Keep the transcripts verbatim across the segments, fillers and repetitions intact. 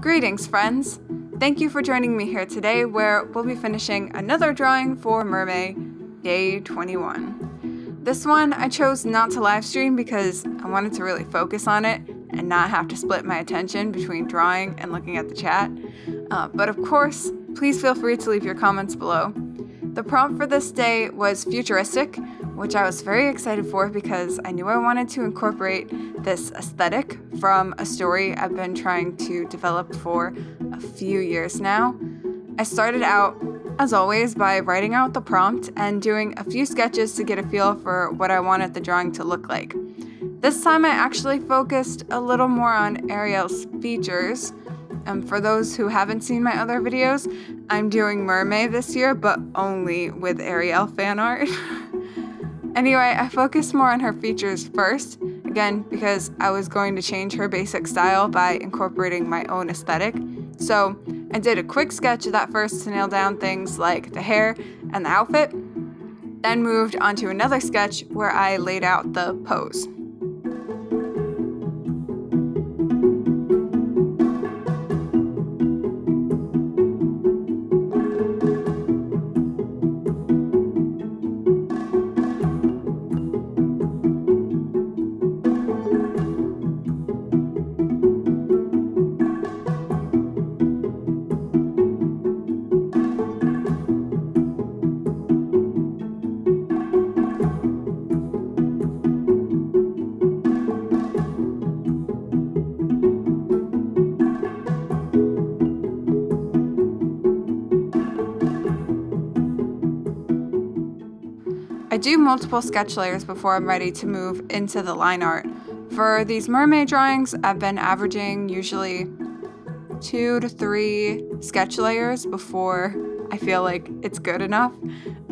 Greetings, friends! Thank you for joining me here today, where we'll be finishing another drawing for MerMay Day twenty-one. This one I chose not to live stream because I wanted to really focus on it and not have to split my attention between drawing and looking at the chat. Uh, but of course, please feel free to leave your comments below. The prompt for this day was futuristic, which I was very excited for because I knew I wanted to incorporate this aesthetic from a story I've been trying to develop for a few years now. I started out, as always, by writing out the prompt and doing a few sketches to get a feel for what I wanted the drawing to look like. This time I actually focused a little more on Ariel's features. And for those who haven't seen my other videos, I'm doing MerMay this year, but only with Ariel fan art. Anyway, I focused more on her features first, again, because I was going to change her basic style by incorporating my own aesthetic. So I did a quick sketch of that first to nail down things like the hair and the outfit, then moved on to another sketch where I laid out the pose. I do multiple sketch layers before I'm ready to move into the line art. For these MerMay drawings, I've been averaging usually two to three sketch layers before I feel like it's good enough.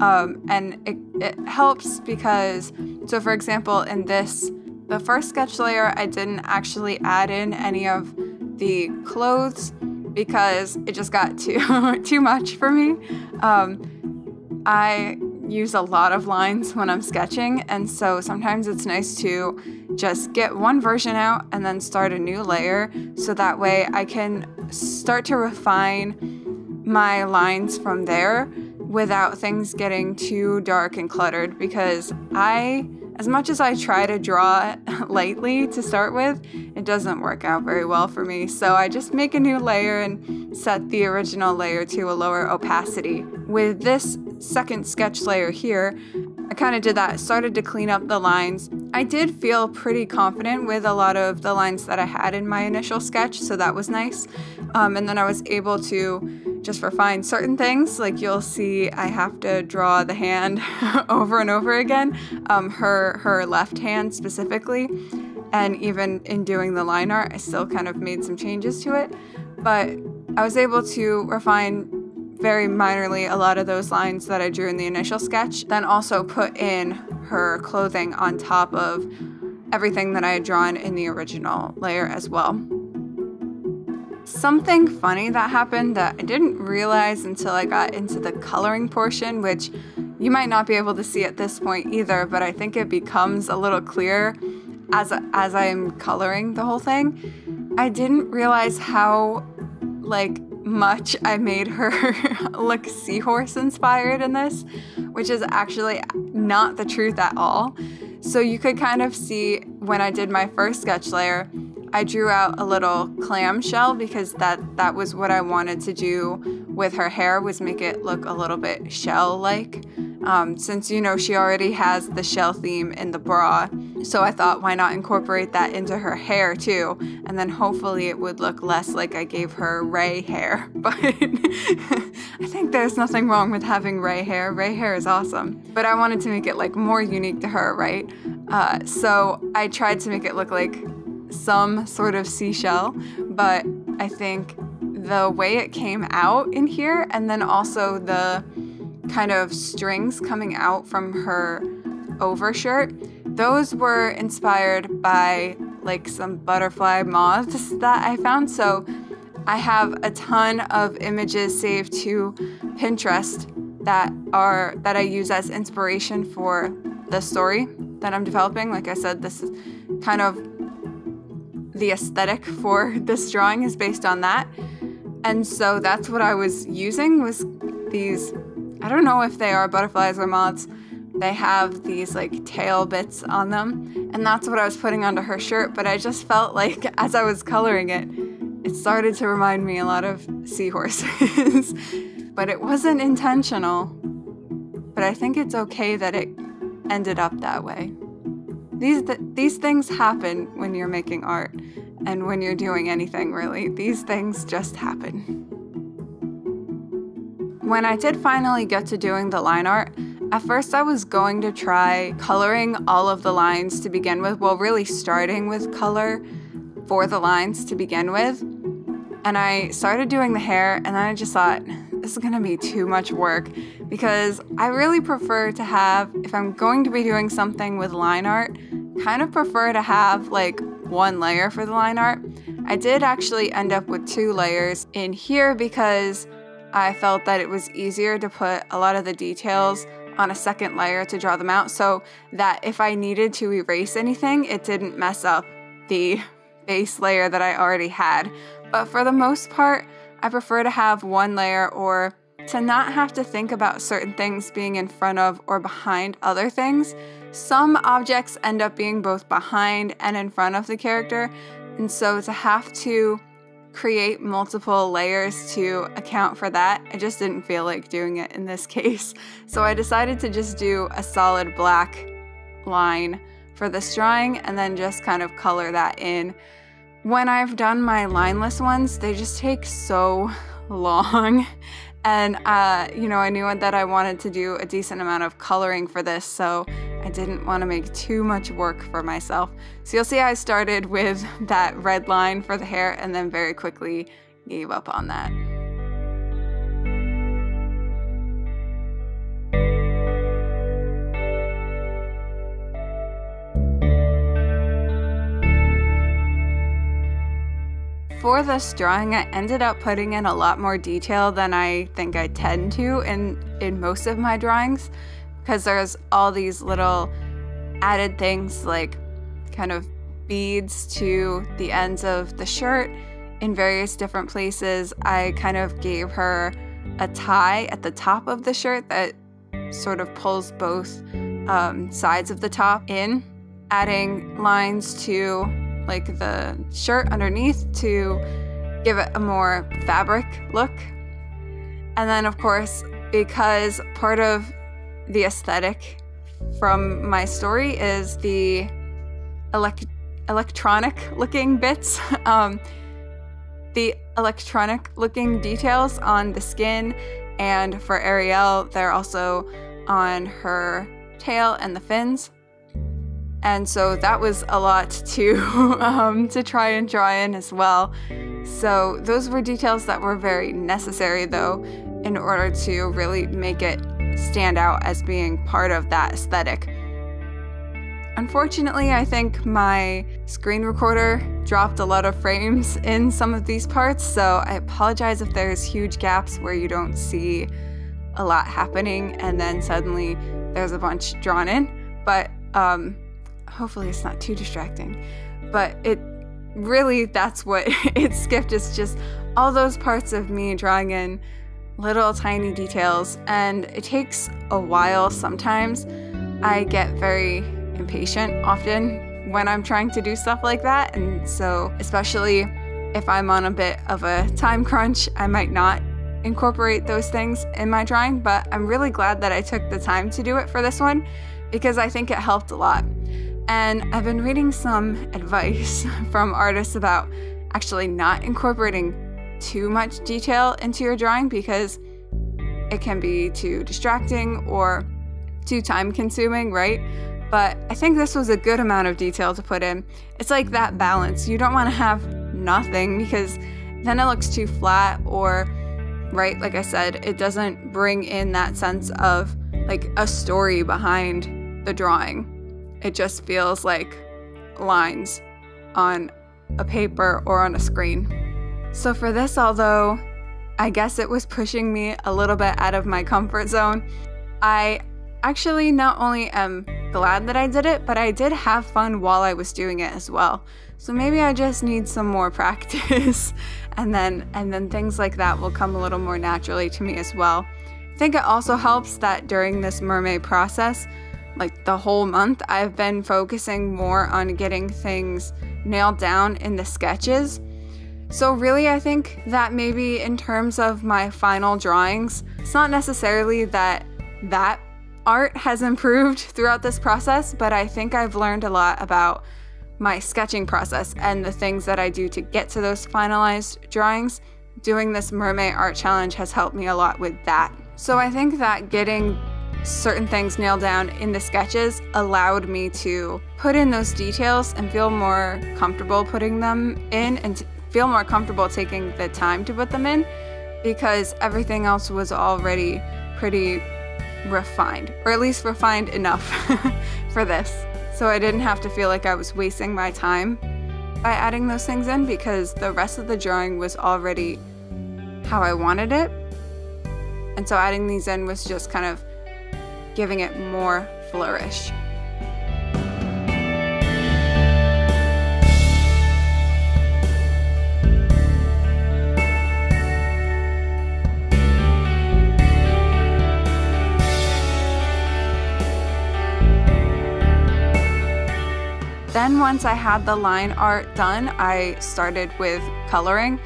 Um, and it, it helps because, so for example, in this, the first sketch layer, I didn't actually add in any of the clothes because it just got too, too much for me. Um, I use a lot of lines when I'm sketching, and so sometimes it's nice to just get one version out and then start a new layer, so that way I can start to refine my lines from there without things getting too dark and cluttered, because I, as much as I try to draw lightly to start with, it doesn't work out very well for me. So I just make a new layer and set the original layer to a lower opacity. With this second sketch layer here, I kind of did that, started to clean up the lines. I did feel pretty confident with a lot of the lines that I had in my initial sketch, so that was nice. Um, and then I was able to just refine certain things, like you'll see I have to draw the hand over and over again, um, her, her left hand specifically. And even in doing the line art, I still kind of made some changes to it, but I was able to refine very minorly a lot of those lines that I drew in the initial sketch, then also put in her clothing on top of everything that I had drawn in the original layer as well. Something funny that happened that I didn't realize until I got into the coloring portion, which you might not be able to see at this point either, but I think it becomes a little clearer as, as I'm coloring the whole thing. I didn't realize how, like, much I made her look seahorse inspired in this, which is actually not the truth at all. So you could kind of see when I did my first sketch layer, I drew out a little clamshell because that that was what I wanted to do with her hair, was make it look a little bit shell-like, um, since, you know, she already has the shell theme in the bra. So I thought, why not incorporate that into her hair too, and then hopefully it would look less like I gave her ray hair. But I think there's nothing wrong with having ray hair. Ray hair is awesome. But I wanted to make it like more unique to her, right? Uh, so I tried to make it look like some sort of seashell, but I think the way it came out in here, and then also the kind of strings coming out from her overshirt, those were inspired by like some butterfly moths that I found. So I have a ton of images saved to Pinterest that are that I use as inspiration for the story that I'm developing. Like I said, this is kind of the aesthetic for this drawing is based on that. And so that's what I was using, was these, I don't know if they are butterflies or moths, they have these like tail bits on them, and that's what I was putting onto her shirt. But I just felt like as I was coloring it, it started to remind me a lot of seahorses, but it wasn't intentional. But I think it's okay that it ended up that way. These, th these things happen when you're making art, and when you're doing anything really. These things just happen. When I did finally get to doing the line art, at first I was going to try coloring all of the lines to begin with, well really starting with color for the lines to begin with. And I started doing the hair, and I just thought, this is gonna be too much work, because I really prefer to have, if I'm going to be doing something with line art, kind of prefer to have like one layer for the line art. I did actually end up with two layers in here because I felt that it was easier to put a lot of the details on a second layer to draw them out, so that if I needed to erase anything, it didn't mess up the base layer that I already had. But for the most part, I prefer to have one layer, or to not have to think about certain things being in front of or behind other things. Some objects end up being both behind and in front of the character, and so to have to create multiple layers to account for that, I just didn't feel like doing it in this case. So I decided to just do a solid black line for this drawing, and then just kind of color that in. When I've done my lineless ones, they just take so long, and uh, you know, I knew that I wanted to do a decent amount of coloring for this, so I didn't want to make too much work for myself. So you'll see I started with that red line for the hair, and then very quickly gave up on that. For this drawing, I ended up putting in a lot more detail than I think I tend to in, in most of my drawings, because there's all these little added things like kind of beads to the ends of the shirt in various different places. I kind of gave her a tie at the top of the shirt that sort of pulls both um, sides of the top in, adding lines to like the shirt underneath to give it a more fabric look. And then of course, because part of the aesthetic from my story is the elect electronic looking bits, um, the electronic looking details on the skin, and for Ariel they're also on her tail and the fins, and so that was a lot to um, to try and draw in as well. So those were details that were very necessary though, in order to really make it stand out as being part of that aesthetic. Unfortunately, I think my screen recorder dropped a lot of frames in some of these parts, so I apologize if there's huge gaps where you don't see a lot happening and then suddenly there's a bunch drawn in, but um, hopefully it's not too distracting. But it really, that's what it skipped, is just all those parts of me drawing in little tiny details, and it takes a while sometimes. I get very impatient often when I'm trying to do stuff like that, and so especially if I'm on a bit of a time crunch, I might not incorporate those things in my drawing, but I'm really glad that I took the time to do it for this one, because I think it helped a lot. And I've been reading some advice from artists about actually not incorporating too much detail into your drawing, because it can be too distracting or too time consuming, right? But I think this was a good amount of detail to put in. It's like that balance. You don't want to have nothing, because then it looks too flat, or right, like I said, it doesn't bring in that sense of like a story behind the drawing. It just feels like lines on a paper or on a screen. So for this, although I guess it was pushing me a little bit out of my comfort zone, I actually not only am glad that I did it, but I did have fun while I was doing it as well. So maybe I just need some more practice and then and then things like that will come a little more naturally to me as well. I think it also helps that during this MerMay process, like the whole month, I've been focusing more on getting things nailed down in the sketches. So really, I think that maybe in terms of my final drawings, it's not necessarily that that art has improved throughout this process, but I think I've learned a lot about my sketching process and the things that I do to get to those finalized drawings. Doing this MerMay art challenge has helped me a lot with that. So I think that getting certain things nailed down in the sketches allowed me to put in those details and feel more comfortable putting them in and feel more comfortable taking the time to put them in, because everything else was already pretty refined, or at least refined enough for this. So I didn't have to feel like I was wasting my time by adding those things in, because the rest of the drawing was already how I wanted it. And so adding these in was just kind of giving it more flourish. Then once I had the line art done, I started with coloring.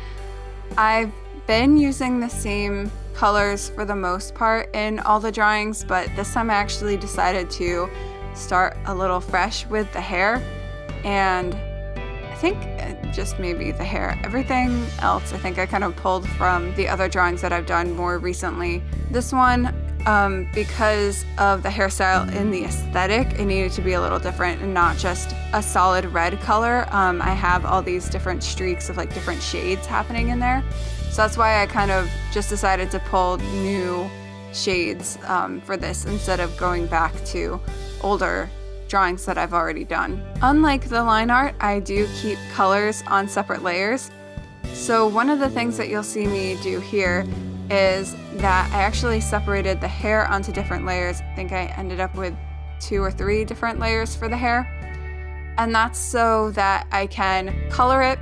I've been using the same colors for the most part in all the drawings, but this time I actually decided to start a little fresh with the hair, and I think just maybe the hair. Everything else I think I kind of pulled from the other drawings that I've done more recently. This one, um, because of the hairstyle and the aesthetic, it needed to be a little different and not just a solid red color. Um, I have all these different streaks of like different shades happening in there. So that's why I kind of just decided to pull new shades um, for this instead of going back to older drawings that I've already done. Unlike the line art, I do keep colors on separate layers. So one of the things that you'll see me do here is that I actually separated the hair onto different layers. I think I ended up with two or three different layers for the hair. And that's so that I can color it.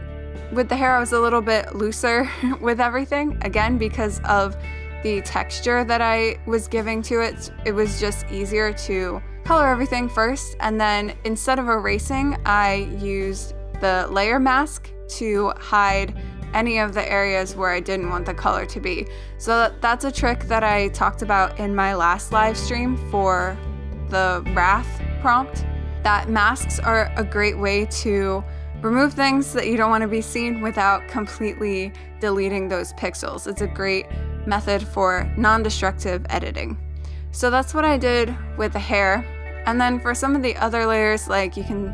With the hair, I was a little bit looser with everything, again, because of the texture that I was giving to it. It was just easier to color everything first, and then instead of erasing, I used the layer mask to hide any of the areas where I didn't want the color to be. So that's a trick that I talked about in my last live stream for the Wrath prompt, that masks are a great way to remove things that you don't want to be seen without completely deleting those pixels. It's a great method for non-destructive editing. So that's what I did with the hair. And then for some of the other layers, like you can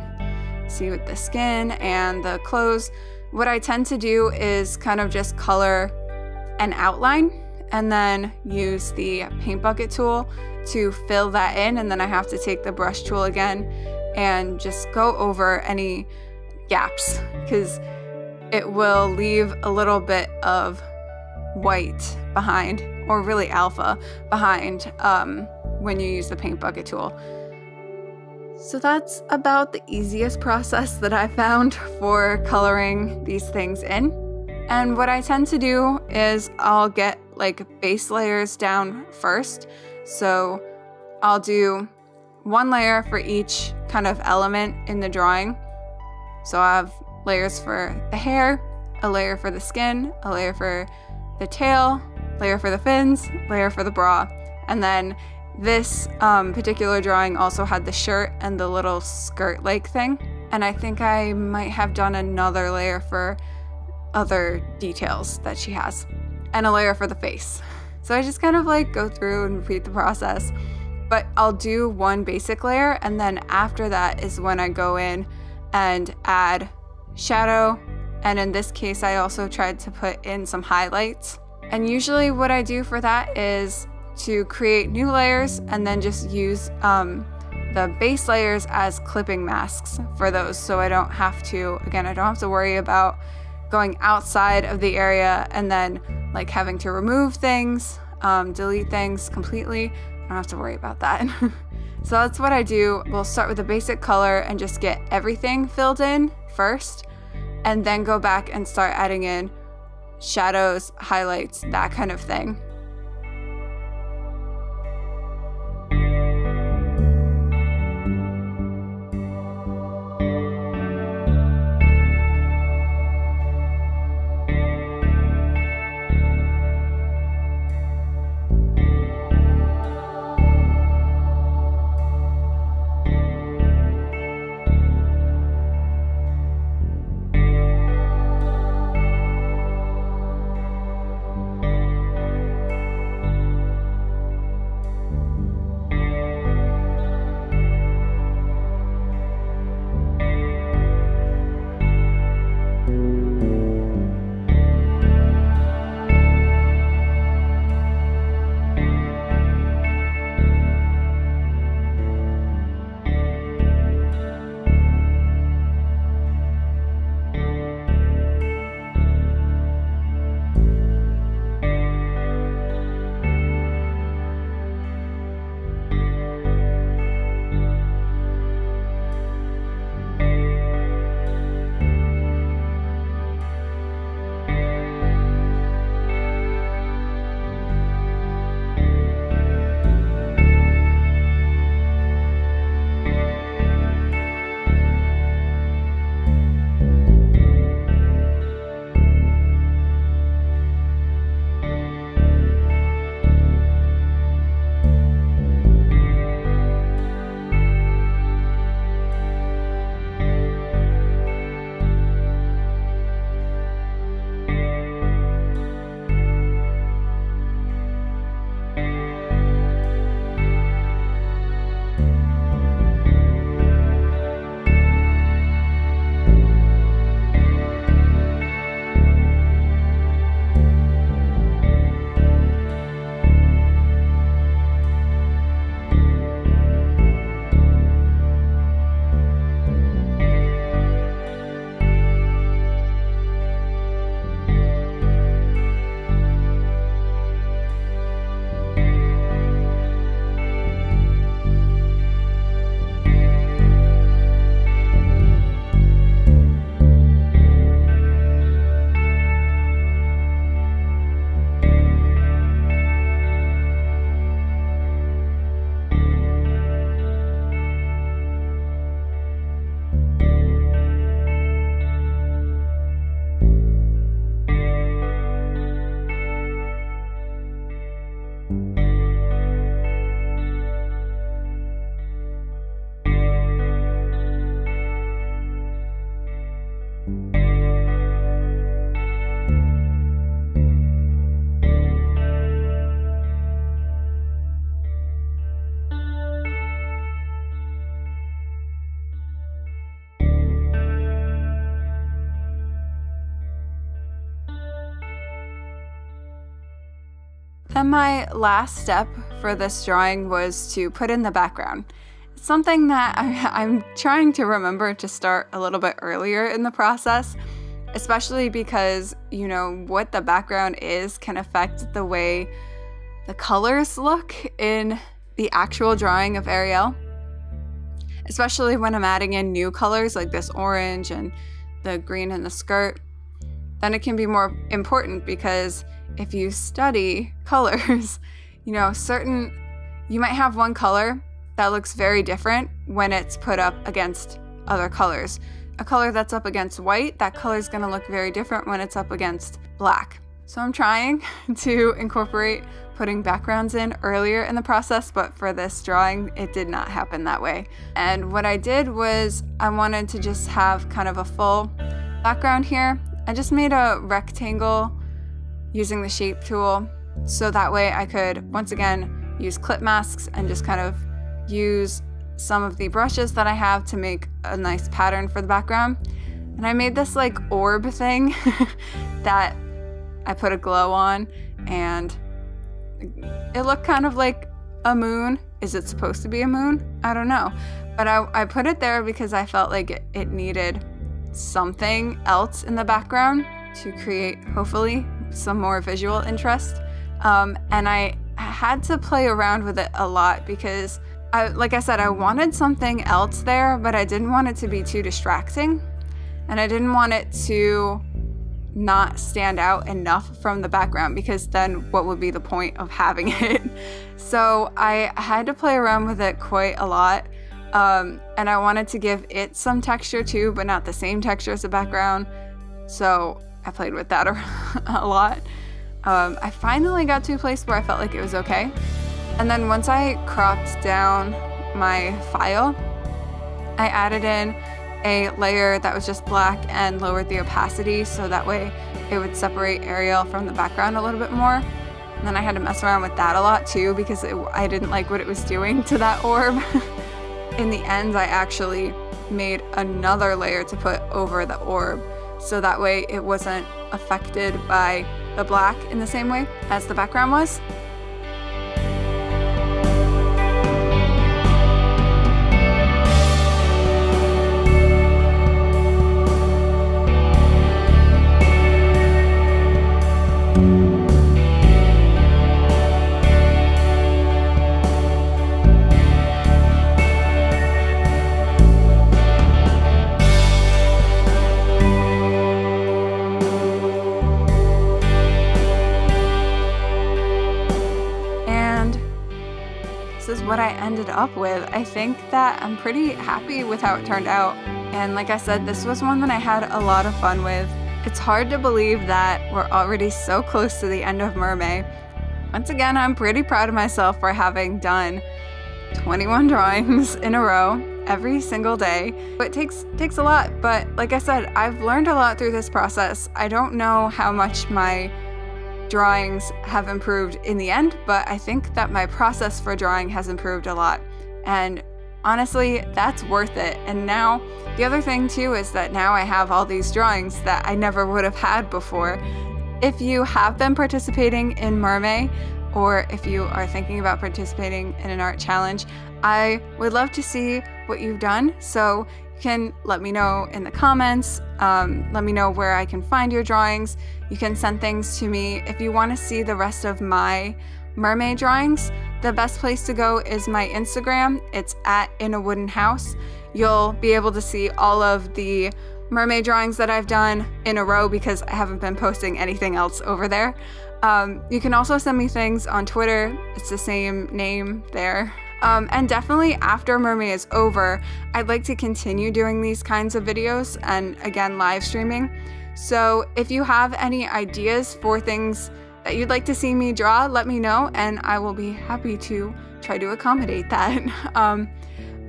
see with the skin and the clothes, what I tend to do is kind of just color an outline and then use the paint bucket tool to fill that in. And then I have to take the brush tool again and just go over any gaps, because it will leave a little bit of white behind, or really alpha behind, um, when you use the paint bucket tool. So that's about the easiest process that I found for coloring these things in. And what I tend to do is I'll get like base layers down first. So I'll do one layer for each kind of element in the drawing. So I have layers for the hair, a layer for the skin, a layer for the tail, layer for the fins, layer for the bra. And then this um, particular drawing also had the shirt and the little skirt-like thing. And I think I might have done another layer for other details that she has, and a layer for the face. So I just kind of like go through and repeat the process, but I'll do one basic layer. And then after that is when I go in and add shadow, and in this case I also tried to put in some highlights. And usually what I do for that is to create new layers and then just use um, the base layers as clipping masks for those, so I don't have to, again, I don't have to worry about going outside of the area and then like having to remove things, um, delete things completely. I don't have to worry about that. So that's what I do. We'll start with a basic color and just get everything filled in first, and then go back and start adding in shadows, highlights, that kind of thing. Then my last step for this drawing was to put in the background. It's something that I, I'm trying to remember to start a little bit earlier in the process, especially because, you know, what the background is can affect the way the colors look in the actual drawing of Ariel. Especially when I'm adding in new colors like this orange and the green in the skirt, then it can be more important because if you study colors, you know, certain, you might have one color that looks very different when it's put up against other colors. A color that's up against white, that color is going to look very different when it's up against black. So I'm trying to incorporate putting backgrounds in earlier in the process, but for this drawing, it did not happen that way. And what I did was I wanted to just have kind of a full background here. I just made a rectangle using the shape tool, so that way I could once again use clip masks and just kind of use some of the brushes that I have to make a nice pattern for the background. And I made this like orb thing that I put a glow on, and it looked kind of like a moon. Is it supposed to be a moon? I don't know, but I, I put it there because I felt like it, it needed something else in the background to create hopefully some more visual interest, um, and I had to play around with it a lot because I, like I said, I wanted something else there, but I didn't want it to be too distracting, and I didn't want it to not stand out enough from the background, because then what would be the point of having it? So I had to play around with it quite a lot, um, and I wanted to give it some texture too, but not the same texture as the background, so I played with that a lot. Um, I finally got to a place where I felt like it was okay. And then once I cropped down my file, I added in a layer that was just black and lowered the opacity, so that way it would separate Ariel from the background a little bit more. And then I had to mess around with that a lot too, because it, I didn't like what it was doing to that orb. In the end, I actually made another layer to put over the orb, so that way it wasn't affected by the black in the same way as the background was. This is what I ended up with. I think that I'm pretty happy with how it turned out, and like I said, this was one that I had a lot of fun with. It's hard to believe that we're already so close to the end of MerMay. Once again, I'm pretty proud of myself for having done twenty-one drawings in a row every single day. It takes takes a lot, but like I said, I've learned a lot through this process. I don't know how much my drawings have improved in the end, but I think that my process for drawing has improved a lot, and honestly, that's worth it. And now the other thing too is that now I have all these drawings that I never would have had before. If you have been participating in MerMay, or if you are thinking about participating in an art challenge, I would love to see what you've done, so you can let me know in the comments. Um, let me know where I can find your drawings. You can send things to me. If you want to see the rest of my MerMay drawings, the best place to go is my Instagram. It's at inawoodenhouse. You'll be able to see all of the MerMay drawings that I've done in a row, because I haven't been posting anything else over there. Um, you can also send me things on Twitter. It's the same name there. Um, and definitely after MerMay is over, I'd like to continue doing these kinds of videos, and again, live streaming. So if you have any ideas for things that you'd like to see me draw, let me know, and I will be happy to try to accommodate that. Um,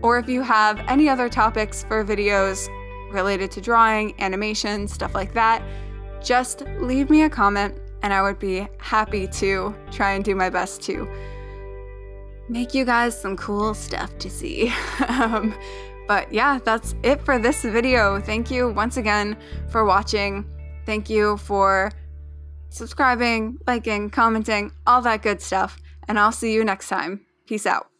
or if you have any other topics for videos related to drawing, animation, stuff like that, just leave me a comment, and I would be happy to try and do my best to make you guys some cool stuff to see. um, but yeah, that's it for this video. Thank you once again for watching. Thank you for subscribing, liking, commenting, all that good stuff, and I'll see you next time. Peace out.